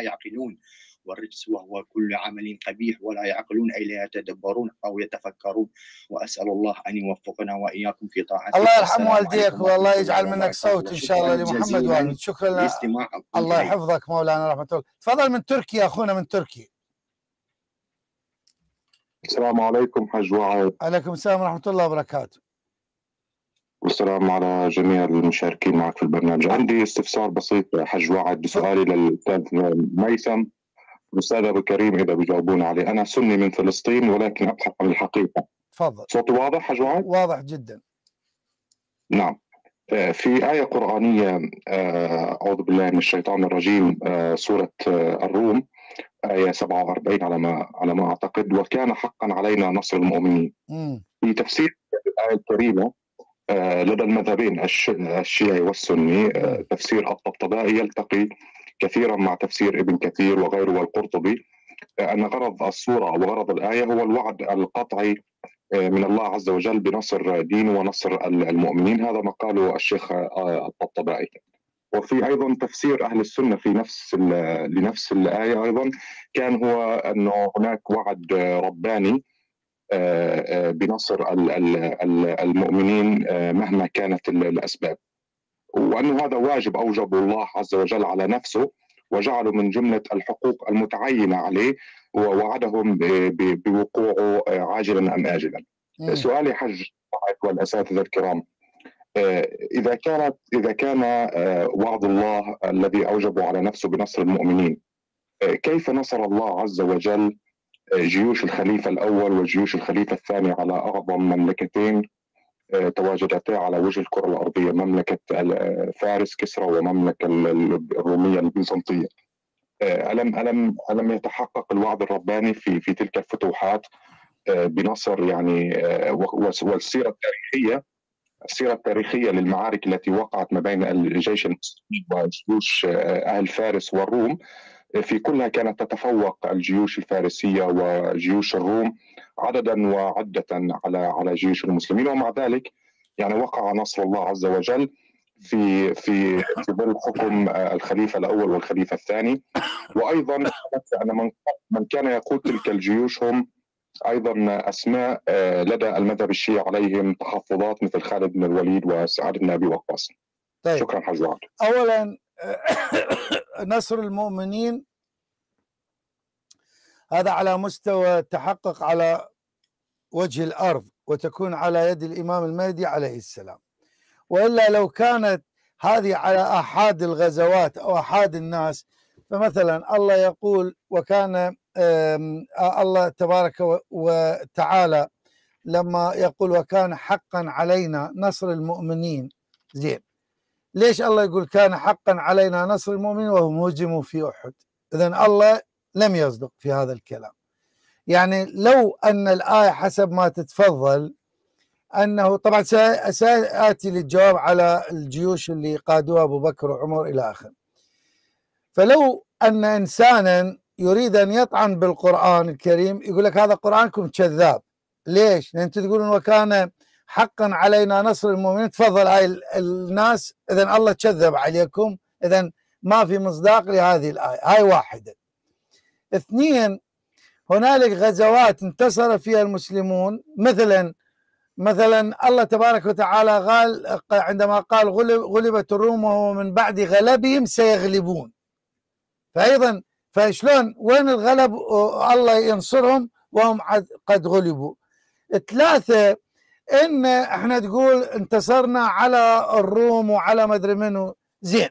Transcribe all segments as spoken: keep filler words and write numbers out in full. يعقلون، والرجس وهو كل عمل قبيح ولا يعقلون، أي لا يتدبرون أو يتفكرون. وأسأل الله أن يوفقنا وإياكم في طاعته. الله يرحم والديك والله يجعل منك صوت إن شاء الله لمحمد وآله. شكرا لك، الله يحفظك مولانا رحمة الله. تفضل من تركيا أخونا من تركيا. السلام عليكم حاج وعاد. عليكم السلام ورحمة الله وبركاته. والسلام على جميع المشاركين معك في البرنامج. عندي استفسار بسيط حاج وعد بسؤالي للأستاذ ميثم والأستاذ أبو كريم إذا بيجاوبونا عليه. أنا سني من فلسطين ولكن أبحث عن الحقيقة. تفضل. صوتي واضح حاج وعد؟ واضح جدا. نعم. في آية قرآنية أعوذ بالله من الشيطان الرجيم، سورة الروم آية سبعة وأربعين على ما على ما أعتقد، وكان حقا علينا نصر المؤمنين. مم. في تفسير الآية الكريمة لدى المذهبين الشيعي والسني تفسير الطبطبائي يلتقي كثيرا مع تفسير ابن كثير وغيره والقرطبي، أن غرض السورة وغرض الآية هو الوعد القطعي من الله عز وجل بنصر دينه ونصر المؤمنين. هذا ما قاله الشيخ الطبطبائي. وفي أيضا تفسير أهل السنة في نفس لنفس الآية أيضا كان هو أنه هناك وعد رباني بنصر المؤمنين مهما كانت الأسباب، وأن هذا واجب أوجبه الله عز وجل على نفسه وجعله من جملة الحقوق المتعينة عليه ووعدهم بوقوعه عاجلا أم آجلا. سؤالي حج والأساتذة الكرام، إذا كانت إذا كان وعد الله الذي أوجبه على نفسه بنصر المؤمنين، كيف نصر الله عز وجل جيوش الخليفة الأول وجيوش الخليفة الثاني على أعظم مملكتين تواجدتا على وجه الكرة الأرضية، مملكة فارس كسرى ومملكة الرومية البيزنطية؟ ألم ألم ألم يتحقق الوعد الرباني في في تلك الفتوحات بنصر يعني؟ والسيرة التاريخية السيرة التاريخية للمعارك التي وقعت ما بين الجيش المسلمين وجيوش أهل فارس والروم في كلها كانت تتفوق الجيوش الفارسية وجيوش الروم عددا وعدة على على جيوش المسلمين، ومع ذلك يعني وقع نصر الله عز وجل في في في ظل حكم الخليفة الأول والخليفة الثاني. وأيضا أن من كان يقود تلك الجيوش هم أيضا أسماء لدى المذهب الشيعي عليهم تحفظات مثل خالد بن الوليد وسعد بن أبي وقاص. طيب. شكرا حاج وعد. أولا نصر المؤمنين هذا على مستوى تحقق على وجه الأرض وتكون على يد الإمام المهدي عليه السلام، وإلا لو كانت هذه على أحد الغزوات أو أحد الناس، فمثلا الله يقول وكان الله تبارك وتعالى لما يقول وكان حقا علينا نصر المؤمنين، زين ليش الله يقول كان حقا علينا نصر المؤمنين وهم هجموا في أحد؟ إذن الله لم يصدق في هذا الكلام. يعني لو أن الآية حسب ما تتفضل أنه طبعا سأتي للجواب على الجيوش اللي قادوها أبو بكر وعمر إلى آخر، فلو أن إنسانا يريد أن يطعن بالقرآن الكريم يقول لك هذا قرآنكم كذاب، ليش؟ لأن تقولون وكان حقا علينا نصر المؤمنين، تفضل هاي الناس، إذن الله كذب عليكم، إذن ما في مصداق لهذه الآية. هاي واحدة. اثنين، هنالك غزوات انتصر فيها المسلمون، مثلا مثلا الله تبارك وتعالى قال عندما قال غلب غلبت الروم ومن بعد غلبهم سيغلبون، فأيضا فشلون وين الغلب؟ الله ينصرهم وهم قد غلبوا. ثلاثة، ان احنا تقول انتصرنا على الروم وعلى ما ادري منو، زين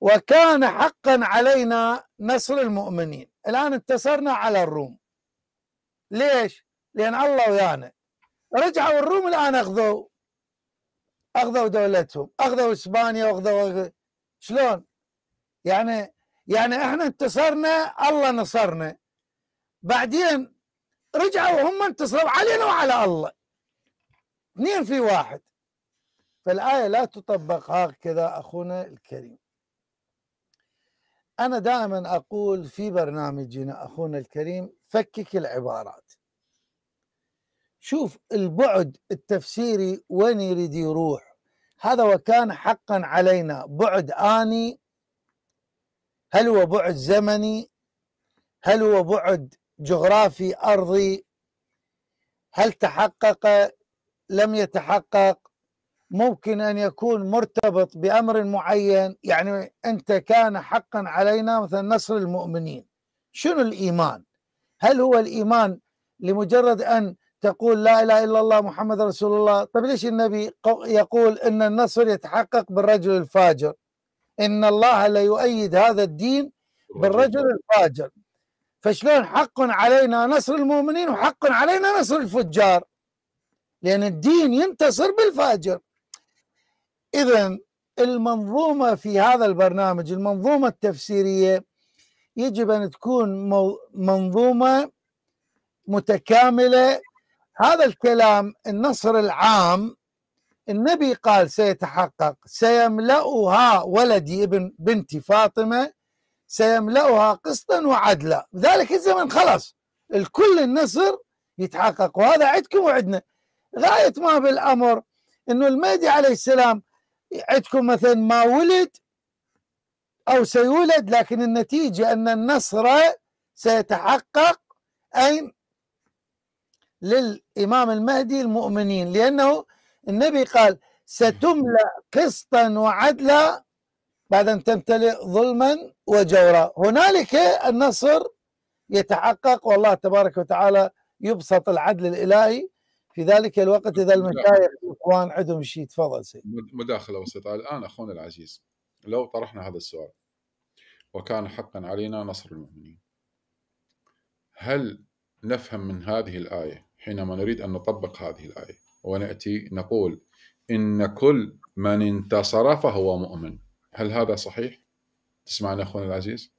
وكان حقا علينا نصر المؤمنين، الان انتصرنا على الروم ليش؟ لان الله ويانا. رجعوا الروم الان اخذوا اخذوا دولتهم، اخذوا اسبانيا واخذوا شلون؟ يعني يعني احنا انتصرنا الله نصرنا، بعدين رجعوا هم انتصروا علينا وعلى الله، اثنين في واحد. فالآية لا تطبق هكذا أخونا الكريم. أنا دائما أقول في برنامجنا أخونا الكريم فكك العبارات، شوف البعد التفسيري وين يريد يروح. هذا وكان حقا علينا بعد آني هل هو بعد زمني؟ هل هو بعد جغرافي أرضي؟ هل تحقق؟ لم يتحقق؟ ممكن أن يكون مرتبط بأمر معين. يعني أنت كان حقا علينا مثلا نصر المؤمنين. شنو الإيمان؟ هل هو الإيمان لمجرد أن تقول لا إله إلا الله محمد رسول الله؟ طيب ليش النبي يقول أن النصر يتحقق بالرجل الفاجر؟ إن الله لا يؤيد هذا الدين بالرجل الفاجر. فشلون حق علينا نصر المؤمنين وحق علينا نصر الفجار؟ لأن الدين ينتصر بالفاجر. إذن المنظومة في هذا البرنامج، المنظومة التفسيرية، يجب أن تكون منظومة متكاملة. هذا الكلام النصر العام النبي قال سيتحقق، سيملأها ولدي ابن بنتي فاطمة، سيملأها قسطا وعدلا. ذلك الزمن خلص الكل النصر يتحقق، وهذا عندكم وعندنا. غاية ما بالأمر أنه المهدي عليه السلام عندكم مثلا ما ولد أو سيولد، لكن النتيجة أن النصر سيتحقق أين؟ للإمام المهدي المؤمنين، لأنه النبي قال ستملأ قسطا وعدلا بعد أن تمتلئ ظلما وجورا. هنالك النصر يتحقق، والله تبارك وتعالى يبسط العدل الإلهي في ذلك الوقت. إذا المشايخ الإخوان عندهم شيء، تفضل سيدي. مداخلة بسيطة. الآن أخونا العزيز، لو طرحنا هذا السؤال، وكان حقا علينا نصر المؤمنين، هل نفهم من هذه الآية حينما نريد أن نطبق هذه الآية ونأتي نقول إن كل من انتصر فهو مؤمن، هل هذا صحيح؟ تسمعنا أخونا العزيز؟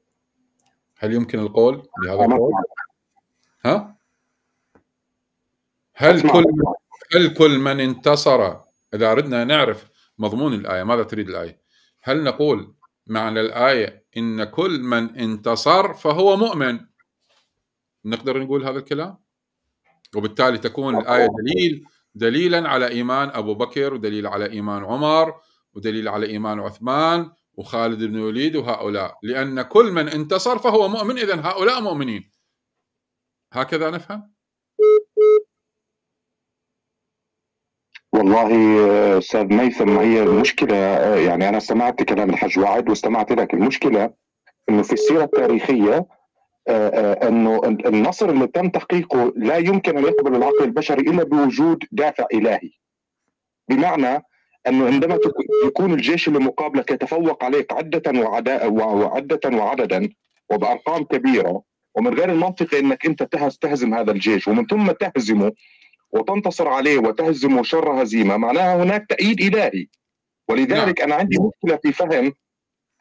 هل يمكن القول بهذا القول؟ ها؟ هل كل هل كل من انتصر، إذا أردنا نعرف مضمون الآية، ماذا تريد الآية؟ هل نقول معنى الآية إن كل من انتصر فهو مؤمن؟ نقدر نقول هذا الكلام؟ وبالتالي تكون الآية دليل دليلا على إيمان أبو بكر، ودليل على إيمان عمر، ودليل على إيمان عثمان وخالد بن الوليد وهؤلاء، لأن كل من انتصر فهو مؤمن، إذن هؤلاء مؤمنين. هكذا نفهم؟ والله أستاذ ميثم، هي المشكلة، يعني أنا سمعت كلام الحج وعد واستمعت لك. المشكلة أنه في السيرة التاريخية أنه النصر اللي تم تحقيقه لا يمكن أن يقبل العقل البشري إلا بوجود دافع إلهي. بمعنى أنه عندما يكون الجيش اللي مقابلك يتفوق عليك عدة وعدة وعددا وبأرقام كبيرة، ومن غير المنطقي أنك أنت تهزم هذا الجيش، ومن ثم تهزمه وتنتصر عليه وتهزم شر هزيمة، معناها هناك تأييد إلهي. ولذلك أنا عندي مشكلة في فهم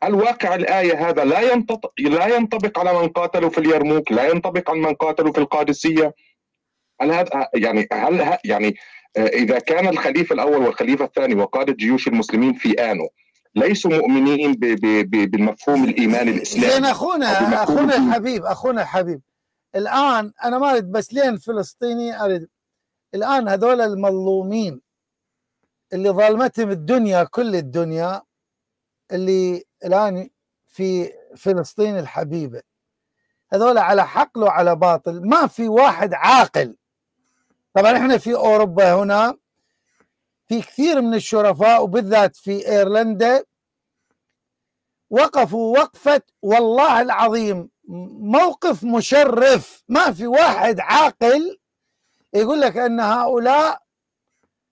هل واقع الآية هذا لا ينطبق لا ينطبق على من قاتلوا في اليرموك، لا ينطبق على من قاتلوا في القادسية. هل هذا يعني هل يعني إذا كان الخليفة الأول والخليفة الثاني وقادة جيوش المسلمين في آنه ليسوا مؤمنين ب ب ب بالمفهوم الإيماني الإسلامي؟ لأن أخونا أخونا الحبيب أخونا الحبيب الآن أنا ما أريد بس لين فلسطيني، أريد الآن هذول المظلومين اللي ظلمتهم الدنيا، كل الدنيا اللي الآن في فلسطين الحبيبة، هذول على حقل وعلى باطل، ما في واحد عاقل. طبعا احنا في أوروبا هنا في كثير من الشرفاء، وبالذات في إيرلندا، وقفوا وقفة والله العظيم موقف مشرف. ما في واحد عاقل يقول لك أن هؤلاء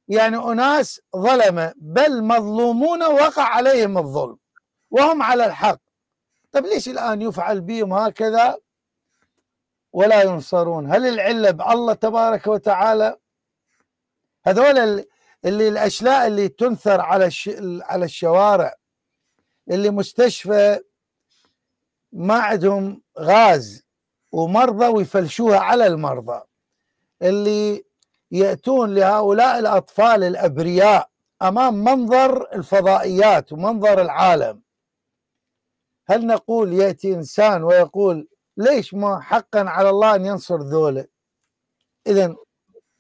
يعني أناس ظلمة، بل مظلومون وقع عليهم الظلم وهم على الحق. طب ليش الآن يفعل بهم هكذا ولا ينصرون؟ هل العلة بالله تبارك وتعالى؟ هذول اللي الأشلاء اللي تنثر على على الشوارع، اللي مستشفى ما عندهم غاز ومرضى ويفلشوها على المرضى، اللي يأتون لهؤلاء الأطفال الأبرياء أمام منظر الفضائيات ومنظر العالم. هل نقول يأتي إنسان ويقول ليش ما حقا على الله أن ينصر ذوله؟ إذن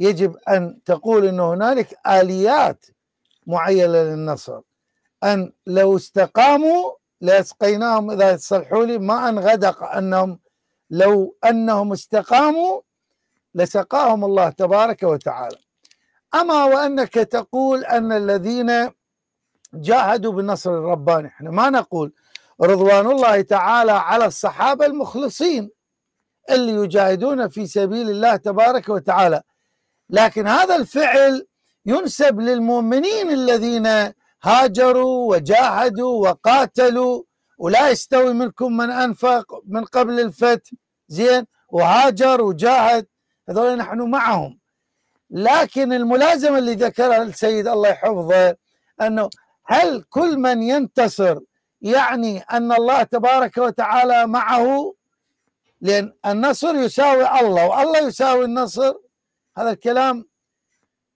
يجب أن تقول أن هنالك آليات معينة للنصر، أن لو استقاموا لأسقيناهم إذا يصلحوا لي ماء غدقا، أنهم لو أنهم استقاموا لسقاهم الله تبارك وتعالى. أما وأنك تقول أن الذين جاهدوا بالنصر الرباني، احنا ما نقول رضوان الله تعالى على الصحابة المخلصين اللي يجاهدون في سبيل الله تبارك وتعالى، لكن هذا الفعل ينسب للمؤمنين الذين هاجروا وجاهدوا وقاتلوا. ولا يستوي منكم من أنفق من قبل الفتح زين وهاجر وجاهد، هذول نحن معهم. لكن الملازمة اللي ذكرها السيد الله يحفظه أنه هل كل من ينتصر يعني أن الله تبارك وتعالى معه؟ لأن النصر يساوي الله والله يساوي النصر، هذا الكلام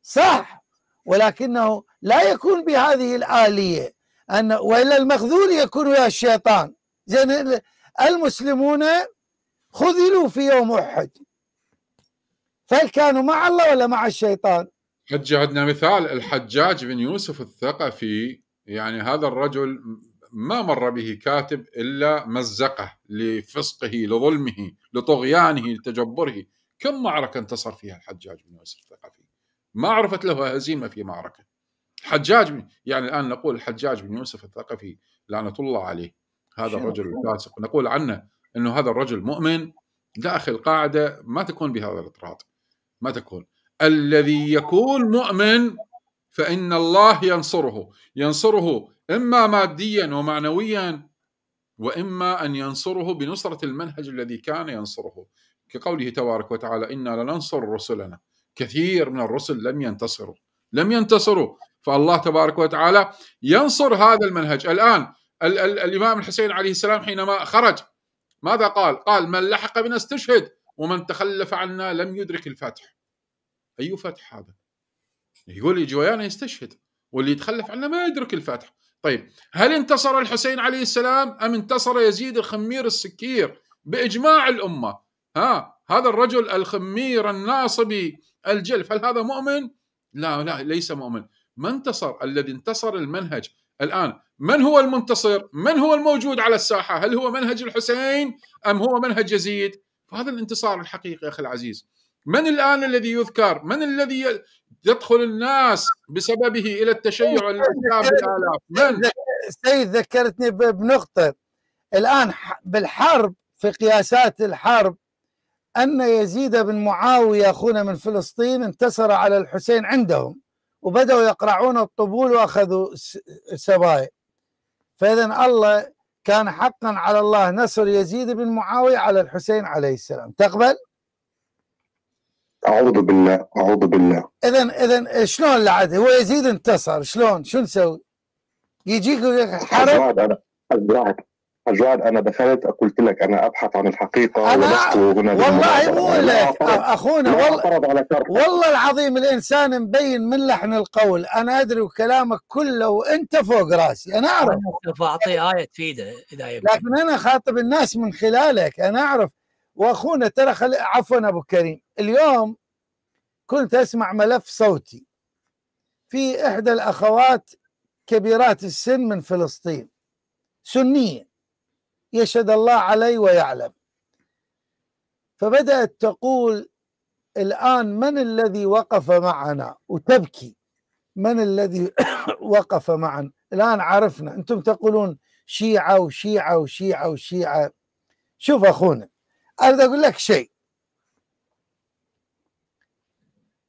صح، ولكنه لا يكون بهذه الآلية، أن وإلا المخذول يكون ويا الشيطان. زين المسلمون خذلوا في يوم أحد، فهل كانوا مع الله ولا مع الشيطان؟ حج عندنا مثال الحجاج بن يوسف الثقفي، يعني هذا الرجل ما مر به كاتب إلا مزقه لفسقه لظلمه لطغيانه لتجبره. كم معركة انتصر فيها الحجاج بن يوسف الثقفي، ما عرفت له هزيمة في معركة. الحجاج بن... يعني الآن نقول الحجاج بن يوسف الثقفي لعنة الله عليه، هذا الرجل الفاسق، نقول عنه أنه هذا الرجل مؤمن؟ لا أخي، القاعدة ما تكون بهذا الإطراط، ما تكون. الذي يكون مؤمن فإن الله ينصره، ينصره إما ماديا ومعنويا، وإما أن ينصره بنصرة المنهج الذي كان ينصره، كقوله تبارك وتعالى إنا لننصر رسلنا. كثير من الرسل لم ينتصروا، لم ينتصروا، فالله تبارك وتعالى ينصر هذا المنهج. الآن ال ال الإمام الحسين عليه السلام حينما خرج ماذا قال؟ قال من لحق بنا استشهد ومن تخلف عنا لم يدرك الفتح. أي فتح هذا؟ يقول يجي ويانا يستشهد واللي يتخلف عنه ما يدرك الفتح. طيب هل انتصر الحسين عليه السلام أم انتصر يزيد الخمير السكير بإجماع الأمة؟ ها هذا الرجل الخمير الناصبي الجلف، هل هذا مؤمن؟ لا لا، ليس مؤمن. ما انتصر الذي انتصر المنهج. الآن من هو المنتصر؟ من هو الموجود على الساحة؟ هل هو منهج الحسين أم هو منهج يزيد؟ فهذا الانتصار الحقيقي أخي العزيز. من الآن الذي يذكر؟ من الذي يدخل الناس بسببه إلى التشيع والانتساب بالآلاف؟ من؟ سيد ذكرتني بنقطة، الآن بالحرب في قياسات الحرب أن يزيد بن معاوية أخونا من فلسطين انتصر على الحسين عندهم وبدأوا يقرعون الطبول وأخذوا سبايا. فإذا الله كان حقا على الله نصر يزيد بن معاوية على الحسين عليه السلام. تقبل؟ أعوذ بالله، أعوذ بالله. إذا إذا شلون لعد هو يزيد انتصر، شلون شو نسوي؟ يجيك حرب؟ أنا أجرعك أجرعك أنا دخلت قلت لك أنا أبحث عن الحقيقة ولست هنا. والله مو لك أخونا، والله والله العظيم الإنسان مبين من لحن القول. أنا أدري وكلامك كله وأنت فوق راسي، أنا أعرف. أعطيه آية تفيده إذا يبقى، لكن أنا خاطب الناس من خلالك، أنا أعرف. واخونا ترى خل... عفوا ابو كريم، اليوم كنت اسمع ملف صوتي في احدى الاخوات كبيرات السن من فلسطين سنيه، يشهد الله علي ويعلم، فبدات تقول الان من الذي وقف معنا، وتبكي من الذي وقف معنا. الان عرفنا انتم تقولون شيعه وشيعه وشيعه وشيعه. شوف اخونا، أريد أقول لك شيء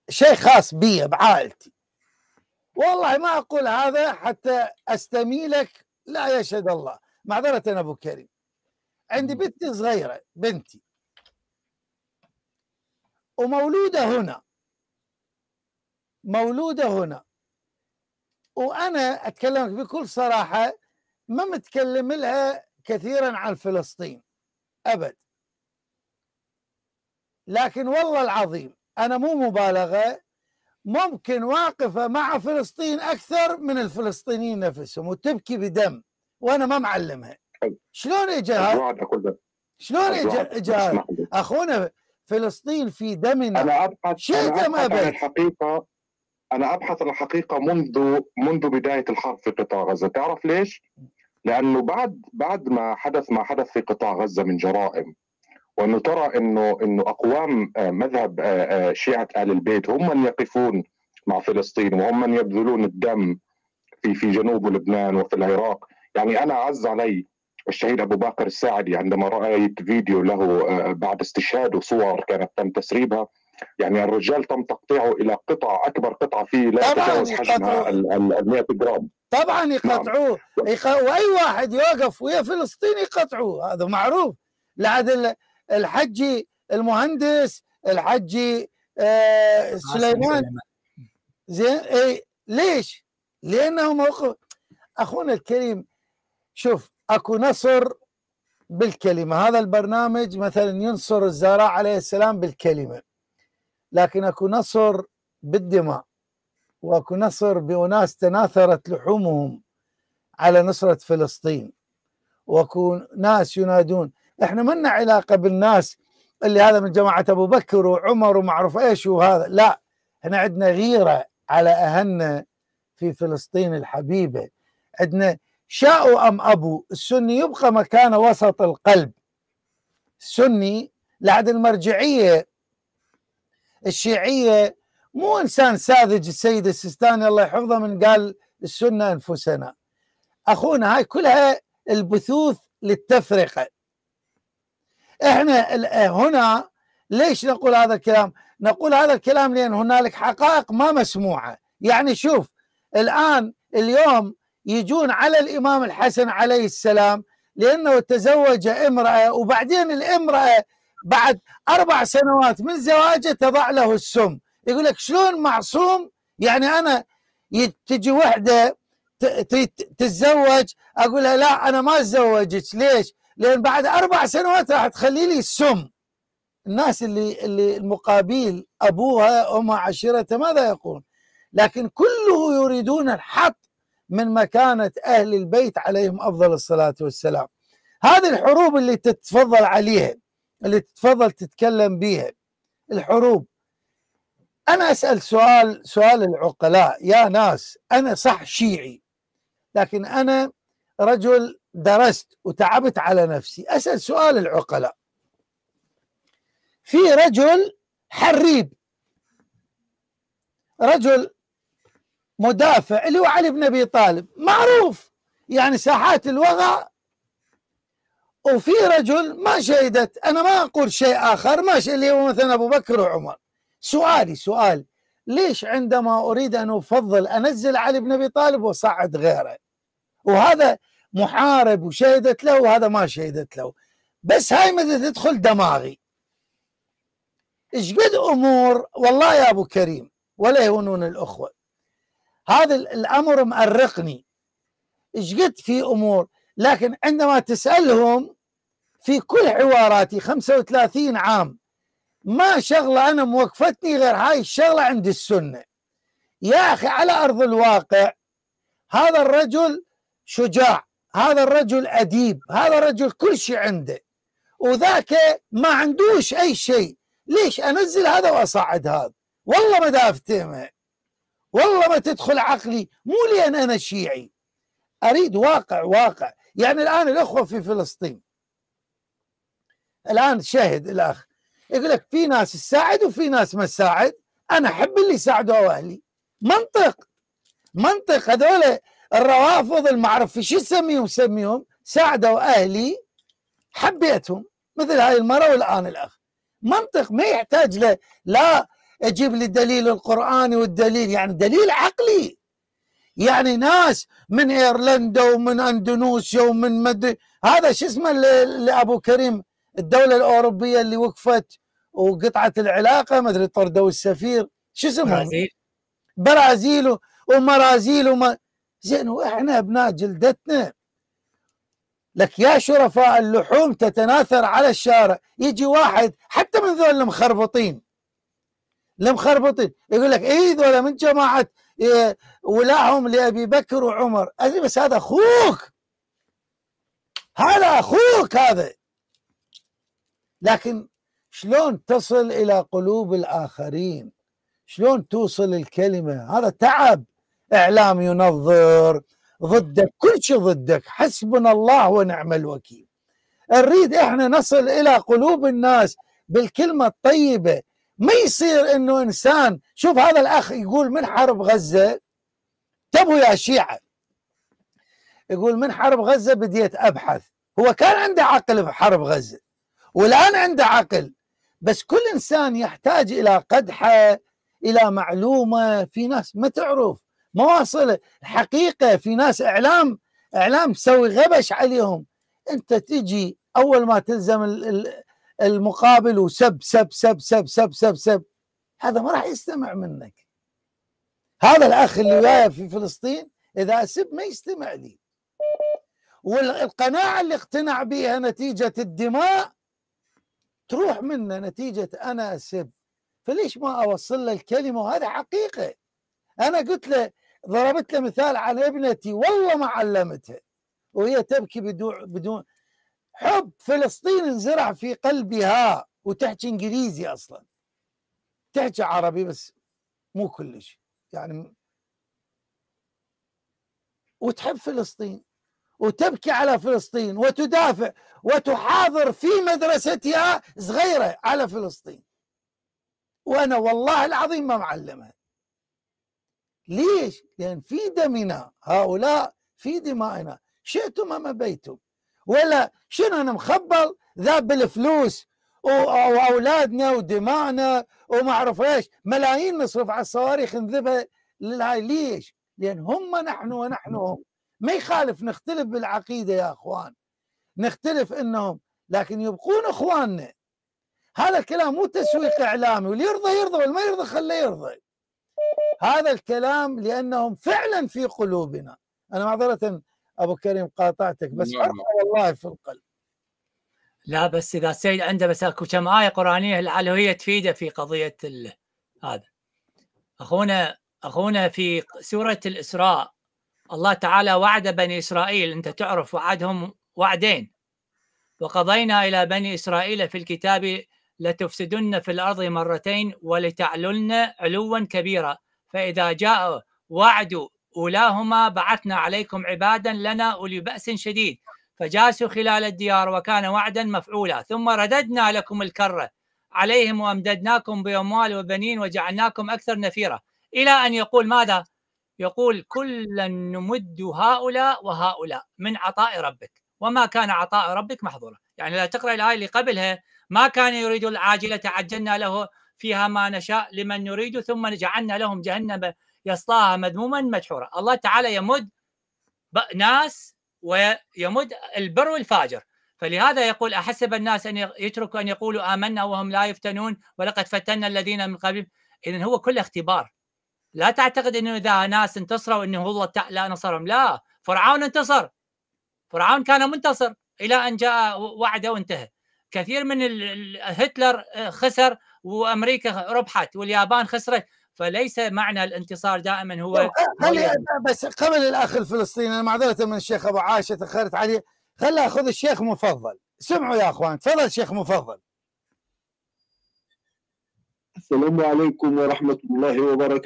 شيء خاص بي بعائلتي، والله ما أقول هذا حتى أستميلك، لا يشهد الله. معذرة أبو كريم، عندي بنتي صغيرة، بنتي ومولودة هنا، مولودة هنا، وأنا أتكلمك بكل صراحة ما متكلم لها كثيرا عن فلسطين أبد، لكن والله العظيم أنا مو مبالغة ممكن واقفة مع فلسطين أكثر من الفلسطينيين نفسهم، وتبكي بدم وأنا ما معلمها. شلون إجاها؟ شلون إجاها؟ أخونا فلسطين في دمنا. أنا أبحث شيء عن الحقيقة، أنا أبحث عن الحقيقة منذ منذ بداية الحرب في قطاع غزة. تعرف ليش؟ لأنه بعد بعد ما حدث ما حدث في قطاع غزة من جرائم، وأنه ترى أنه أنه أقوام مذهب شيعة آل البيت هم من يقفون مع فلسطين وهم من يبذلون الدم في في جنوب لبنان وفي العراق. يعني أنا عز علي الشهيد أبو باكر الساعدي عندما رأيت فيديو له بعد استشهاده، صور كانت تم تسريبها، يعني الرجال تم تقطيعه إلى قطعة، أكبر قطعة فيه لا تجاوز حجمها ال مئة جرام. طبعا يقطعوه. نعم. يق... وأي واحد يوقف ويا فلسطين يقطعوه، هذا معروف. لعد الحجي المهندس، الحجي آه سليمان، زين. اي ليش؟ لأنه موقف أخونا الكريم. شوف، اكو نصر بالكلمه، هذا البرنامج مثلا ينصر الزهراء عليه السلام بالكلمه، لكن اكو نصر بالدماء، واكو نصر باناس تناثرت لحومهم على نصره فلسطين، واكو ناس ينادون. احنا ما لنا علاقه بالناس اللي هذا من جماعه ابو بكر وعمر وما اعرف ايش وهذا، لا، احنا عندنا غيره على اهلنا في فلسطين الحبيبه، عندنا شاءوا أم أبوا. السني يبقى مكانه وسط القلب. السني لعد المرجعية الشيعية مو إنسان ساذج. السيد السيستاني الله يحفظه من قال السنة أنفسنا. أخونا، هاي كلها البثوث للتفرقة. إحنا هنا ليش نقول هذا الكلام؟ نقول هذا الكلام لأن هنالك حقائق ما مسموعة. يعني شوف، الآن اليوم يجون على الإمام الحسن عليه السلام لأنه تزوج امرأة، وبعدين الامرأة بعد أربع سنوات من زواجه تضع له السم. يقول لك شلون معصوم؟ يعني أنا تجي وحدة تتزوج أقول لها لا أنا ما أتزوجك. ليش؟ لأن بعد أربع سنوات راح تخلي لي السم. الناس اللي اللي المقابل أبوها أمها عشيرته ماذا يقول؟ لكن كله يريدون الحط من مكانة أهل البيت عليهم أفضل الصلاة والسلام. هذه الحروب اللي تتفضل عليها، اللي تتفضل تتكلم بيها، الحروب. أنا أسأل سؤال سؤال العقلاء. يا ناس، أنا صح شيعي، لكن أنا رجل درست وتعبت على نفسي. أسأل سؤال العقلاء. في رجل حريب، رجل مدافع، اللي هو علي بن ابي طالب، معروف يعني ساحات الوغى. وفي رجل ما شهدت، انا ما اقول شيء اخر، ما شيء اللي هو مثلا ابو بكر وعمر. سؤالي سؤال، ليش عندما اريد ان افضل انزل علي بن ابي طالب وصعد غيره، وهذا محارب وشهدت له وهذا ما شهدت له؟ بس هاي مدى تدخل دماغي. ايش قد امور والله يا ابو كريم، ولا يهونون الاخوه، هذا الأمر مأرقني. إيش قد في أمور، لكن عندما تسألهم في كل حواراتي خمسة وثلاثين عام ما شغلة أنا موقفتني غير هاي الشغلة عند السنة. يا أخي، على أرض الواقع هذا الرجل شجاع، هذا الرجل أديب، هذا الرجل كل شيء عنده، وذاك ما عندوش أي شيء. ليش أنزل هذا وأصعد هذا؟ والله ما دافتهمه، والله ما تدخل عقلي. مو لأن أنا شيعي، أريد واقع واقع. يعني الآن الأخوة في فلسطين، الآن شاهد الأخ يقول لك في ناس تساعد وفي ناس ما تساعد. أنا أحب اللي يساعدوا أهلي. منطق منطق. هذول الروافض المعرف شو تسميهم؟ سميهم ساعدوا أهلي، حبيتهم، مثل هاي المرة والآن الأخ. منطق ما يحتاج له لا اجيب لي الدليل القرآني والدليل، يعني دليل عقلي. يعني ناس من ايرلندا ومن اندونيسيا ومن مد هذا شو اسمه لابو كريم، الدولة الأوروبية اللي وقفت وقطعت العلاقة، ما ادري طردوا السفير، شو اسمه؟ برازيل. برازيل ومرازيل وما زين. واحنا ابناء جلدتنا لك يا شرفاء اللحوم تتناثر على الشارع. يجي واحد حتى من ذول المخربطين المخربطين يقول لك اي ذولا من جماعه ولاهم لابي بكر وعمر. ادري بس هذا اخوك، هذا اخوك هذا. لكن شلون تصل الى قلوب الاخرين؟ شلون توصل الكلمه؟ هذا تعب. اعلام ينظر، ضدك، كل شيء ضدك، حسبنا الله ونعم الوكيل. نريد احنا نصل الى قلوب الناس بالكلمه الطيبه، ما يصير انه انسان، شوف هذا الاخ يقول من حرب غزه تبوا يا شيعه، يقول من حرب غزه بديت ابحث، هو كان عنده عقل بحرب غزه والان عنده عقل، بس كل انسان يحتاج الى قدحه، الى معلومه، في ناس ما تعرف مواصل الحقيقه، في ناس اعلام اعلام تسوي غبش عليهم، انت تجي اول ما تلزم المقابل وسب سب سب سب سب سب سب، هذا ما راح يستمع منك. هذا الاخ اللي وياي في فلسطين اذا اسب ما يستمع لي، والقناعه اللي اقتنع بها نتيجه الدماء تروح منه نتيجه انا اسب، فليش ما اوصل له الكلمه؟ وهذا حقيقه. انا قلت له، ضربت له مثال على ابنتي، والله ما علمتها وهي تبكي بدون بدون حب فلسطين انزرع في قلبها، وتحكي انجليزي اصلا، تحكي عربي بس مو كلش يعني، وتحب فلسطين وتبكي على فلسطين وتدافع وتحاضر في مدرستها صغيره على فلسطين، وانا والله العظيم ما معلمها. ليش؟ لان في دمنا، هؤلاء في دمائنا، شئتم ام ابيتم، ولا شنو انا مخبل ذاب بالفلوس واولادنا ودماءنا وما اعرف ايش، ملايين نصرف على الصواريخ نذبها للهاي، ليش؟ لان هم نحن ونحن هم، ما يخالف نختلف بالعقيده يا اخوان، نختلف انهم لكن يبقون اخواننا. هذا الكلام مو تسويق اعلامي، واللي يرضى يرضى واللي ما يرضى خليه يرضى. هذا الكلام لانهم فعلا في قلوبنا. انا معذره ابو كريم قاطعتك، بس حرقه والله في القلب. لا بس اذا السيد عنده بس اكو كم ايه قرانيه لعله هي تفيده في قضيه هذا. اخونا اخونا في سوره الاسراء الله تعالى وعد بني اسرائيل، انت تعرف وعدهم وعدين. وقضينا الى بني اسرائيل في الكتاب لتفسدن في الارض مرتين ولتعلن علوا كبيرا، فاذا جاء وعد أولاهما بعثنا عليكم عبادا لنا أولي بأس شديد فجاسوا خلال الديار وكان وعدا مفعولا، ثم رددنا لكم الكرة عليهم وأمددناكم بأموال وبنين وجعلناكم أكثر نفيرا، إلى أن يقول ماذا؟ يقول كلا نمد هؤلاء وهؤلاء من عطاء ربك وما كان عطاء ربك محظورا. يعني لا تقرأ الآية اللي قبلها، ما كان يريد العاجلة عجلنا له فيها ما نشاء لمن نريد ثم جعلنا لهم جهنم يصلاها مذموما مدحورا. الله تعالى يمد ناس ويمد البر والفاجر، فلهذا يقول أحسب الناس أن يتركوا أن يقولوا آمنا وهم لا يفتنون ولقد فتنا الذين من قبلهم. إذن هو كله اختبار، لا تعتقد أنه إذا ناس انتصروا أنه الله تعالى نصرهم، لا، فرعون انتصر، فرعون كان منتصر إلى أن جاء وعده وانتهى. كثير من هتلر خسر وأمريكا ربحت واليابان خسرت، فليس معنى الانتصار دائما هو. خلي بس قبل الاخ الفلسطيني، انا معذره من الشيخ ابو عائشه تاخرت عليه، خلي اخذ الشيخ مفضل. سمعوا يا اخوان، تفضل شيخ مفضل. السلام عليكم ورحمه الله وبركاته.